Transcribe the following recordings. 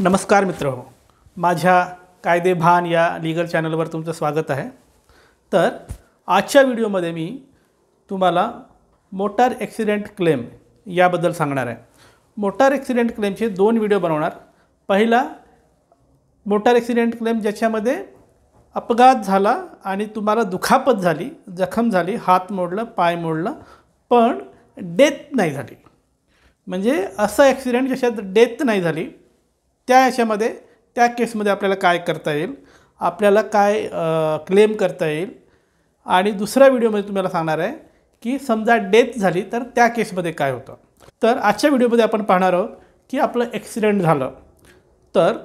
नमस्कार मित्रहो, माझ्या कायदेभान या लीगल चॅनलवर तुमचं स्वागत आहे। तर आजच्या व्हिडिओमध्ये मी तुम्हाला मोटार ॲक्सिडेंट क्लेम याबद्दल सांगणार आहे। मोटार ॲक्सिडेंट क्लेमचे दोन व्हिडिओ बनवणार। पहिला मोटार ॲक्सिडेंट क्लेम ज्याच्यामध्ये अपघात झाला आणि तुम्हाला दुखापत झाली, जखम झाली, हात मोडला, पाय मोडला, पण डेथ नाही झाली। म्हणजे असा ॲक्सिडेंट ज्याच्यात डेथ नाही झाली त्या याच्यामध्ये त्या केसमध्ये आपल्याला काय करता येईल, आपल्याला काय क्लेम करता येईल। आणि दुसऱ्या व्हिडिओमध्ये तुम्हाला सांगणार आहे की समजा डेथ झाली तर त्या केसमध्ये काय होतं। तर आजच्या व्हिडिओमध्ये आपण पाहणार आहोत की आपलं ॲक्सिडेंट झालं तर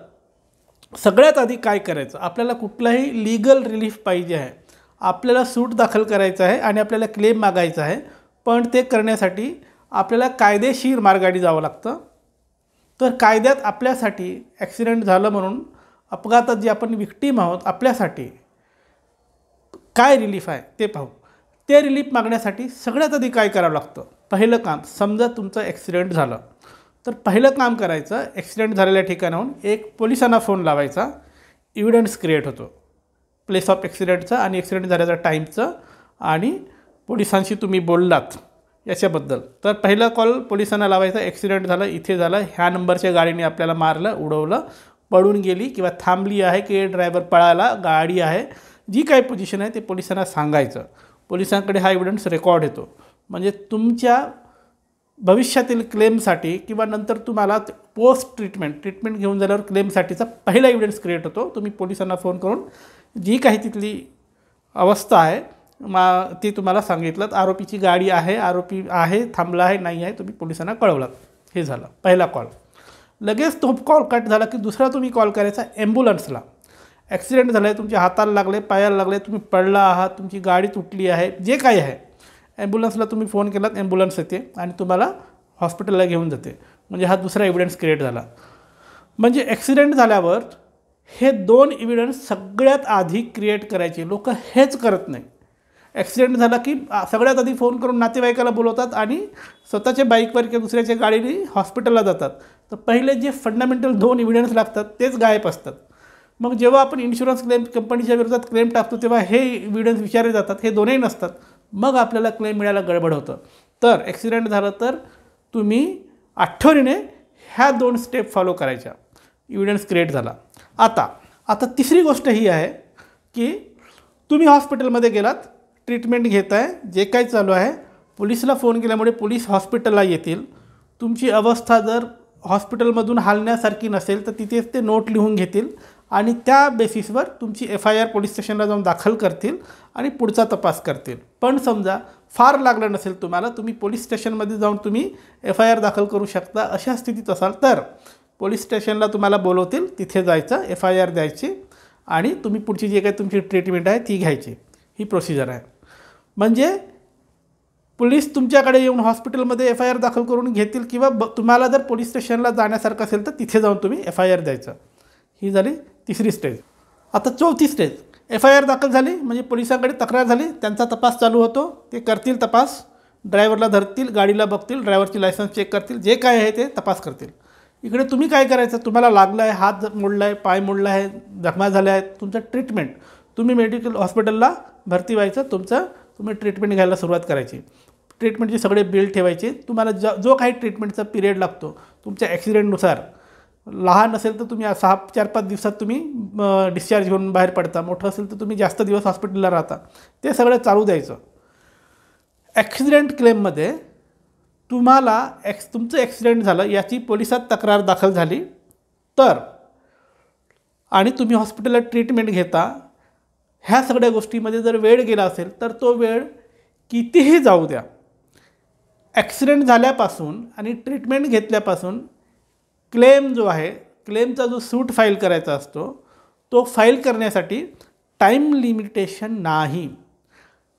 सगळ्यात आधी काय करायचं, आपल्याला कुठलाही लीगल रिलीफ पाहिजे आहे, आपल्याला सूट दाखल करायचं आहे आणि आपल्याला क्लेम मागायचा आहे। पण ते करण्यासाठी आपल्याला कायदेशीर मार्गाने जावं लागतं। तर कायद्यात आपल्यासाठी ॲक्सिडेंट झालं म्हणून अपघातात जे आपण विक्टीम आहोत आपल्यासाठी काय रिलीफ आहे ते पाहू। ते रिलीफ मागण्यासाठी सगळ्यात आधी काय करावं लागतं, पहिलं काम, समजा तुमचं ॲक्सिडेंट झालं तर पहिलं काम करायचं, ॲक्सिडेंट झालेल्या ठिकाणाहून एक पोलिसांना फोन लावायचा। एव्हिडन्स क्रिएट होतो प्लेस ऑफ ॲक्सिडेंटचा आणि ॲक्सिडेंट झाल्याचा टाईमचं, आणि पोलिसांशी तुम्ही बोललात याच्याबद्दल। तर पहिला कॉल पोलिसांना लावायचा, ॲक्सिडेंट झाला, इथे झाला, ह्या नंबरच्या गाडीने आपल्याला मारलं, उडवलं, पळून गेली किंवा थांबली आहे की ड्रायव्हर पळाला, गाडी आहे, जी काही पोझिशन आहे ते पोलिसांना सांगायचं। पोलिसांकडे हा एव्हिडन्स रेकॉर्ड येतो। म्हणजे तुमच्या भविष्यातील क्लेमसाठी किंवा नंतर तुम्हाला पोस्ट ट्रीटमेंट घेऊन झाल्यावर क्लेमसाठीचा पहिला एव्हिडन्स क्रिएट होतो। तुम्ही पोलिसांना फोन करून जी काही तिथली अवस्था आहे ते तुम्हाला सांगितलं, आरोपीची गाडी आहे, आरोपी आहे, थांबला आहे, नाही आहे, तुम्ही पोलिसांना कळवलात। हे झालं पहिला कॉल। लगेच तो कॉल कट झाला की दुसरा तुम्ही कॉल करायचा ॲम्ब्युलन्सला। ॲक्सिडेंट झाला आहे, तुमच्या हाताला लागले, पायाला लागले, तुम्ही पडला आहात, तुमची गाडी तुटली आहे, जे काही आहे, ॲम्ब्युलन्सला तुम्ही फोन केलात, ॲम्ब्युलन्स येते आणि तुम्हाला हॉस्पिटलला घेऊन जाते। म्हणजे हा दुसरा एव्हिडन्स क्रिएट झाला। म्हणजे ॲक्सिडेंट झाल्यावर हे दोन एव्हिडन्स सगळ्यात आधी क्रिएट करायचे। लोक हेच करत नाही। ॲक्सिडेंट झाला की सगळ्यात आधी फोन करून नातेवाईकाला बोलवतात आणि स्वतःच्या बाईकवर किंवा दुसऱ्याच्या गाडीने हॉस्पिटलला जातात। तर पहिले जे फंडामेंटल दोन एव्हिडन्स लागतात तेच गायब असतात। मग जेव्हा आपण इन्शुरन्स क्लेम कंपनीच्या विरोधात क्लेम टाकतो तेव्हा हे एव्हिडन्स विचारले जातात, हे दोनही नसतात, मग आपल्याला क्लेम मिळायला गडबड होतं। तर ॲक्सिडेंट झालं तर तुम्ही आठवणीने ह्या दोन स्टेप फॉलो करायच्या, एव्हिडन्स क्रिएट झाला। आता तिसरी गोष्ट ही आहे की तुम्ही हॉस्पिटलमध्ये गेलात, ट्रीटमेंट घेत आहे, जे काही चालू आहे, पोलिसला फोन केल्यामुळे पोलीस हॉस्पिटलला येतील। तुमची अवस्था जर हॉस्पिटलमधून हालण्यासारखी नसेल तर तिथेच ते नोट लिहून घेतील आणि त्या बेसिसवर तुमची FIR पोलीस स्टेशनला जाऊन दाखल करतील आणि पुढचा तपास करतील। पण समजा फार लागलं नसेल तुम्हाला, तुम्ही पोलीस स्टेशनमध्ये जाऊन तुम्ही FIR दाखल करू शकता, अशा स्थितीत असाल तर पोलीस स्टेशनला तुम्हाला बोलवतील, तिथे जायचं, FIR द्यायची आणि तुम्ही पुढची जे काही तुमची ट्रीटमेंट आहे ती घ्यायची। ही प्रोसिजर आहे। म्हणजे पोलीस तुमच्याकडे येऊन हॉस्पिटलमध्ये FIR दाखल करून घेतील किंवा तुम्हाला जर पोलीस स्टेशनला जाण्यासारखं असेल तर तिथे जाऊन तुम्ही FIR द्यायचं। ही झाली तिसरी स्टेज। आता चौथी स्टेज, FIR दाखल झाली म्हणजे पोलिसांकडे तक्रार झाली, त्यांचा तपास चालू होतो, ते करतील तपास, ड्रायव्हरला धरतील, गाडीला बघतील, ड्रायव्हरची लायसन्स चेक करतील, जे काय आहे ते तपास करतील। इकडे तुम्ही काय करायचं, तुम्हाला लागलं आहे, हात मोडला आहे, पाय मोडला आहे, जखमा झाल्या आहेत, तुमचं ट्रीटमेंट, तुम्ही मेडिकल हॉस्पिटलला भरती व्हायचं, तुम्ही ट्रीटमेंट घ्यायला सुरुवात करायची। ट्रीटमेंटचे सगळे बिल ठेवायचे। तुम्हाला जो काही ट्रीटमेंटचा पिरियड लागतो तुमच्या ॲक्सिडेंटनुसार, लहान असेल तर तुम्ही 4-5 दिवसात तुम्ही डिस्चार्ज घेऊन बाहेर पडता, मोठं असेल तर तुम्ही जास्त दिवस हॉस्पिटलला राहता, ते सगळं चालू द्यायचं। ॲक्सिडेंट क्लेममध्ये तुम्हाला तुमचं ॲक्सिडेंट झालं याची पोलिसात तक्रार दाखल झाली तर आणि तुम्ही हॉस्पिटलला ट्रीटमेंट घेता, ह्या सगळ्या गोष्टीमध्ये जर वेळ गेला असेल तर तो वेळ कितीही जाऊ द्या, ॲक्सिडेंट झाल्यापासून आणि ट्रीटमेंट घेतल्यापासून क्लेम जो आहे, क्लेमचा जो सूट फाईल करायचा असतो तो फाईल करण्यासाठी टाईम लिमिटेशन नाही।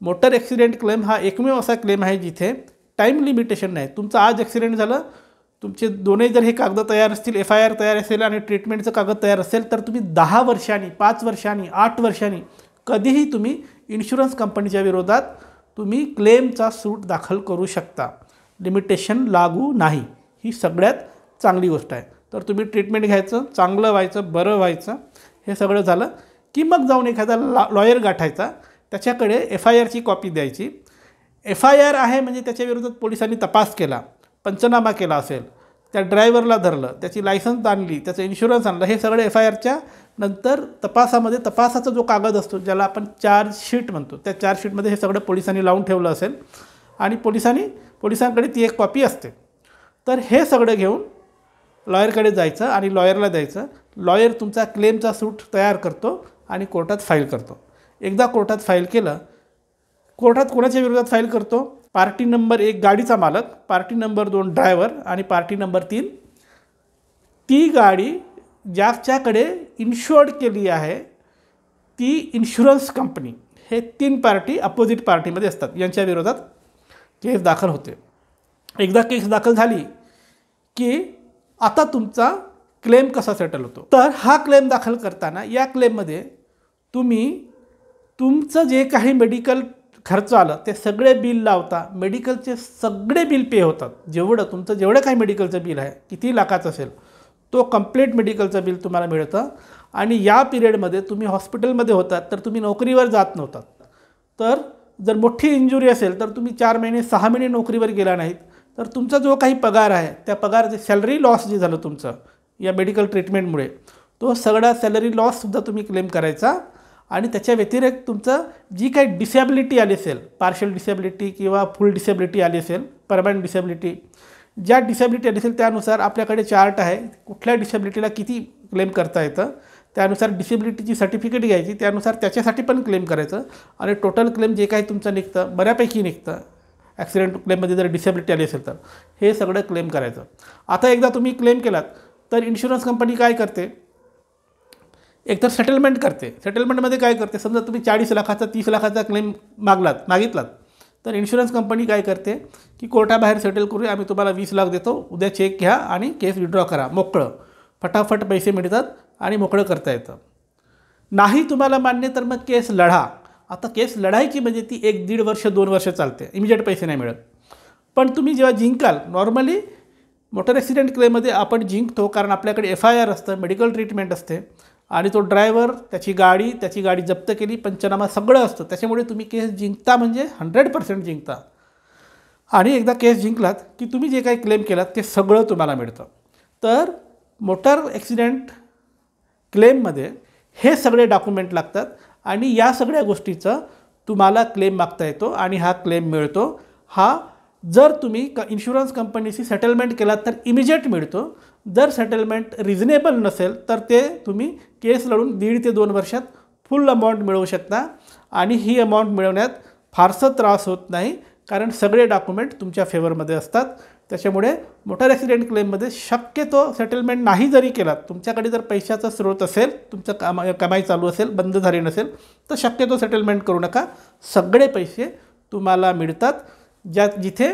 मोटर ॲक्सिडेंट क्लेम हा एकमेव असा क्लेम आहे जिथे टाईम लिमिटेशन नाही। तुमचं आज ॲक्सिडेंट झालं, तुमचे दोन्ही जर हे कागद तयार असतील, FIR तयार असेल आणि ट्रीटमेंटचं कागद तयार असेल तर तुम्ही 10 वर्षांनी, 5 वर्षांनी, 8 वर्षांनी कधीही तुम्ही इन्शुरन्स कंपनीच्या विरोधात तुम्ही क्लेमचा सूट दाखल करू शकता। लिमिटेशन लागू नाही। ही सगळ्यात चांगली गोष्ट आहे। तर तुम्ही ट्रीटमेंट घ्यायचं, चांगलं व्हायचं, बरं व्हायचं. हे सगळं झालं की मग जाऊन एखादा लॉयर गाठायचा, त्याच्याकडे FIRची कॉपी द्यायची. FIR आहे म्हणजे त्याच्याविरोधात पोलिसांनी तपास केला, पंचनामा केला असेल, त्या ड्रायव्हरला धरलं, त्याची लायसन्स आणली, त्याचं इन्शुरन्स आणलं, हे सगळं FIRच्या नंतर तपासामध्ये तपासाचा जो कागद असतो ज्याला आपण चार्जशीट म्हणतो, त्या चार्जशीटमध्ये हे सगळं पोलिसांनी लावून ठेवलं असेल आणि पोलिसांकडे ती एक कॉपी असते. तर हे सगळं घेऊन लॉयरकडे जायचं आणि लॉयरला द्यायचं. लॉयर तुमचा क्लेमचा सूट तयार करतो आणि कोर्टात फाईल करतो. एकदा कोर्टात फाईल केलं, कोर्टात कोणाच्या विरोधात फाईल करतो? पार्टी नंबर 1 गाडीचा मालक, पार्टी नंबर 2 ड्रायव्हर आणि पार्टी नंबर 3 ती गाडी ज्याच्याकडे इन्शुअर्ड केली आहे ती इन्शुरन्स कंपनी. हे 3 पार्टी अपोजिट पार्टीमध्ये असतात, यांच्या विरोधात केस दाखल होते. एकदा केस दाखल झाली की आता तुमचा क्लेम कसा सेटल होतो? तर हा क्लेम दाखल करताना या क्लेममध्ये तुम्ही तुमचं जे काही मेडिकल खर्च आला ते सगळे बिल लावता, मेडिकलचे सगळे बिल पे होतात. तुमचं जेवढं काही मेडिकलचं बिल आहे, किती लाखाचं असेल, तो कंप्लीट मेडिकलचं बिल तुम्हाला मिळतं. आणि या पिरियडमध्ये तुम्ही हॉस्पिटलमध्ये होतात, तर तुम्ही नोकरीवर जात नव्हतात. तर जर मोठी इंजुरी असेल तर तुम्ही 4 महिने 6 महिने नोकरीवर गेला नाहीत, तर तुमचा जो काही पगार आहे त्या पगारचे सॅलरी लॉस जे झालं तुमचं या मेडिकल ट्रीटमेंटमुळे, तो सगळा सॅलरी लॉससुद्धा तुम्ही क्लेम करायचा. आणि त्याच्या व्यतिरिक्त तुमचं जी काही डिसेबिलिटी आली असेल, पार्शल डिसेबिलिटी किंवा फुल डिसेबिलिटी आली असेल, परमनंट डिसेबिलिटी, ज्या डिसेबिलिटी आली असेल त्यानुसार आपल्याकडे चार्ट आहे, कुठल्या डिसेबिलिटीला किती क्लेम करता येतं, त्यानुसार डिसेबिलिटीची सर्टिफिकेट घ्यायची, त्यानुसार त्याच्यासाठी पण क्लेम करायचं. आणि टोटल क्लेम जे काही तुमचं निघतं, बऱ्यापैकी निघतं ॲक्सिडेंट क्लेममध्ये जर डिसेबिलिटी आली असेल तर, हे सगळं क्लेम करायचं. आता एकदा तुम्ही क्लेम केलात तर इन्शुरन्स कंपनी काय करते? एकतर सेटलमेंट करते. सेटलमेंटमध्ये काय करते? समजा तुम्ही 40 लाखाचा 30 लाखाचा क्लेम मागितलात तर इन्शुरन्स कंपनी काय करते की कोर्टाबाहेर सेटल करू, आम्ही तुम्हाला 20 लाख देतो, उद्या चेक घ्या आणि केस विड्रॉ करा, मोकळं, फटाफट पैसे मिळतात आणि मोकळं करता येतं. नाही तुम्हाला मान्य तर मग केस लढा. आता केस लढायची म्हणजे ती 1-1.5 वर्ष 2 वर्ष चालते, इमिजिएट पैसे नाही मिळत. पण तुम्ही जेव्हा जिंकाल, नॉर्मली मोटर ॲक्सिडेंट क्लेममध्ये आपण जिंकतो कारण आपल्याकडे FIR असतं, मेडिकल ट्रीटमेंट असते आणि तो ड्रायव्हर, त्याची गाडी जप्त केली, पंचनामा सगळं असतं. त्याच्यामुळे तुम्ही केस जिंकता म्हणजे 100% जिंकता. आणि एकदा केस जिंकलात की तुम्ही जे काही क्लेम केलात ते सगळं तुम्हाला मिळतं. तर मोटर ॲक्सिडेंट क्लेममध्ये हे सगळे डॉक्युमेंट लागतात आणि या सगळ्या गोष्टीचं तुम्हाला क्लेम मागता येतो आणि हा क्लेम मिळतो. हा जर तुम्ही इन्शुरन्स कंपनीशी सेटलमेंट केलात तर इमिजिएट मिळतो. जर सेटलमेंट रिजनेबल नसेल तर ते तुम्ही केस लढून 1.5 ते 2 वर्षात फुल अमाऊंट मिळवू शकता. आणि ही अमाऊंट मिळवण्यात फारसा त्रास होत नाही कारण सगळे डॉक्युमेंट तुमच्या फेवरमध्ये असतात. त्याच्यामुळे मोटर ॲक्सिडेंट क्लेममध्ये शक्यतो सेटलमेंट नाही जरी केलात, तुमच्याकडे जर पैशाचा स्रोत असेल, तुमचं कमाई चालू असेल, बंद झाली नसेल, तर शक्यतो सेटलमेंट करू नका. सगळे पैसे तुम्हाला मिळतात. जिथे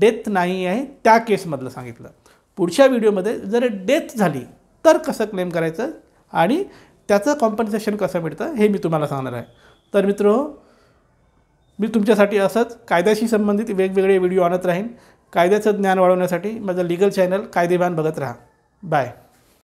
डेथ नाही आहे त्या केसमधलं सांगितलं. पुढच्या व्हिडिओमध्ये जर डेथ झाली तर कसं क्लेम करायचं आणि त्याचं कॉम्पन्सेशन कसं मिळतं हे मी तुम्हाला सांगणार आहे. तर मित्रहो, मी तुमच्यासाठी असंच कायद्याशी संबंधित वेगवेगळे व्हिडिओ आणत राहीन. कायद्याचं ज्ञान वाढवण्यासाठी माझं लीगल चॅनल कायदेभान बघत राहा. बाय.